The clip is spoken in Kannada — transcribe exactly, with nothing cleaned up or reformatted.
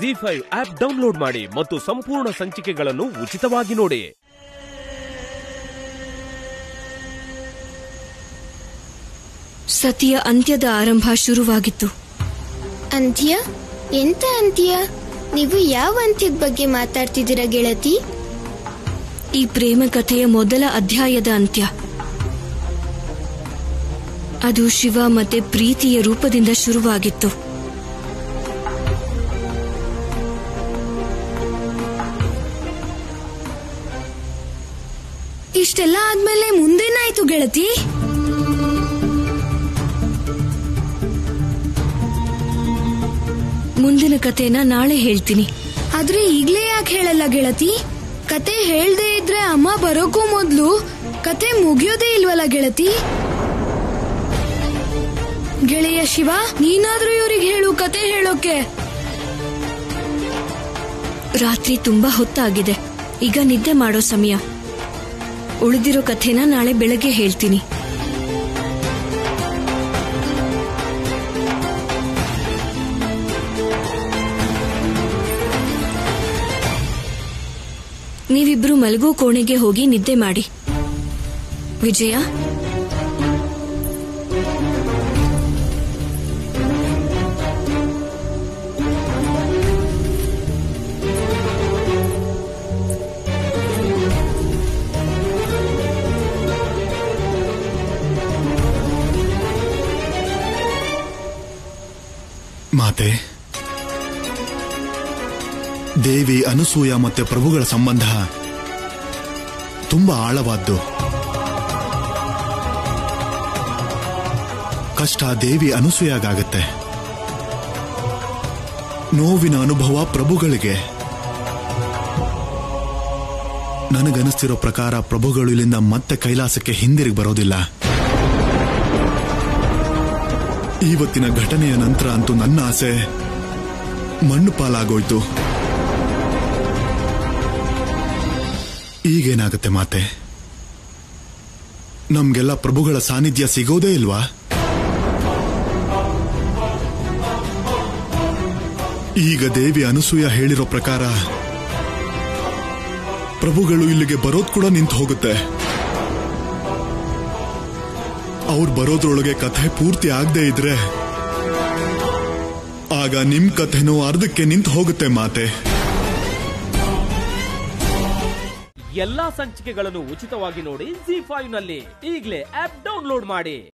ಝೀ ಫೈವ್ ಆಪ್ ಡೌನ್ಲೋಡ್ ಮಾಡಿ ಮತ್ತು ಸಂಪೂರ್ಣ ಸಂಚಿಕೆಗಳನ್ನು ಉಚಿತವಾಗಿ ನೋಡಿ। ಸತಿಯ ಅಂತ್ಯದ ಆರಂಭ ಶುರುವಾಗಿತ್ತು। ಅಂತ್ಯ? ಎಂತ ಅಂತ್ಯ? ನೀವು ಯಾವ ಅಂತ್ಯದ ಬಗ್ಗೆ ಮಾತಾಡ್ತಿದ್ದೀರಾ ಗೆಳತಿ? ಈ ಪ್ರೇಮ ಕಥೆಯ ಮೊದಲ ಅಧ್ಯಾಯದ ಅಂತ್ಯ ಅದು ಶಿವ ಮತ್ತೆ ಪ್ರೀತಿಯ ರೂಪದಿಂದ ಶುರುವಾಗಿತ್ತು। ಇಷ್ಟೆಲ್ಲ ಆದ್ಮೇಲೆ ಮುಂದೇನಾಯ್ತು ಗೆಳತಿ? ಮುಂದಿನ ಕಥೆನ ನಾಳೆ ಹೇಳ್ತೀನಿ, ಆದ್ರೆ ಈಗ್ಲೇ ಯಾಕೆ ಹೇಳಲ್ಲ ಗೆಳತಿ? ಕತೆ ಹೇಳ್ದೇ ಇದ್ರೆ ಅಮ್ಮ ಬರೋಕ್ಕೂ ಮೊದ್ಲು ಕತೆ ಮುಗಿಯೋದೇ ಇಲ್ವಲ್ಲ ಗೆಳತಿ? ಗೆಳೆಯ ಶಿವ, ನೀನಾದ್ರೂ ಇವ್ರಿಗೆ ಹೇಳು ಕತೆ ಹೇಳೋಕೆ। ರಾತ್ರಿ ತುಂಬಾ ಹೊತ್ತಾಗಿದೆ, ಈಗ ನಿದ್ದೆ ಮಾಡೋ ಸಮಯ। ಉಳಿದಿರೋ ಕಥೆನ ನಾಳೆ ಬೆಳಗ್ಗೆ ಹೇಳ್ತೀನಿ। ನೀವಿಬ್ರು ಮಲಗೋ ಕೋಣೆಗೆ ಹೋಗಿ ನಿದ್ದೆ ಮಾಡಿ। ವಿಜಯ, ಮಾತೆ, ದೇವಿ ಅನುಸೂಯ ಮತ್ತೆ ಪ್ರಭುಗಳ ಸಂಬಂಧ ತುಂಬಾ ಆಳವಾದ್ದು। ಕಷ್ಟ ದೇವಿ ಅನುಸೂಯಾಗಾಗತ್ತೆ, ನೋವಿನ ಅನುಭವ ಪ್ರಭುಗಳಿಗೆ। ನನಗನಿಸ್ತಿರೋ ಪ್ರಕಾರ ಪ್ರಭುಗಳು ಇಲ್ಲಿಂದ ಮತ್ತೆ ಕೈಲಾಸಕ್ಕೆ ಹಿಂದಿರುಗಿ ಬರೋದಿಲ್ಲ। ಇವತ್ತಿನ ಘಟನೆಯ ನಂತರ ಅಂತೂ ನನ್ನ ಆಸೆ ಮಣ್ಣು ಪಾಲಾಗೋಯ್ತು। ಈಗೇನಾಗುತ್ತೆ ಮಾತೆ? ನಮ್ಗೆಲ್ಲ ಪ್ರಭುಗಳ ಸಾನ್ನಿಧ್ಯ ಸಿಗೋದೇ ಇಲ್ವಾ? ಈಗ ದೇವಿ ಅನುಸೂಯ ಹೇಳಿರೋ ಪ್ರಕಾರ ಪ್ರಭುಗಳು ಇಲ್ಲಿಗೆ ಬರೋದ್ ಕೂಡ ನಿಂತು ಹೋಗುತ್ತೆ। ಅವ್ರು ಬರೋದ್ರೊಳಗೆ ಕಥೆ ಪೂರ್ತಿ ಆಗದೆ ಇದ್ರೆ ಆಗ ನಿಮ್ ಕಥೆನೂ ಅರ್ಧಕ್ಕೆ ನಿಂತು ಹೋಗುತ್ತೆ ಮಾತೆ। ಎಲ್ಲಾ ಸಂಚಿಕೆಗಳನ್ನು ಉಚಿತವಾಗಿ ನೋಡಿ ಝೀ ಫೈವ್ ನಲ್ಲಿ ಈಗಲೇ ಆಪ್ ಡೌನ್ಲೋಡ್ ಮಾಡಿ।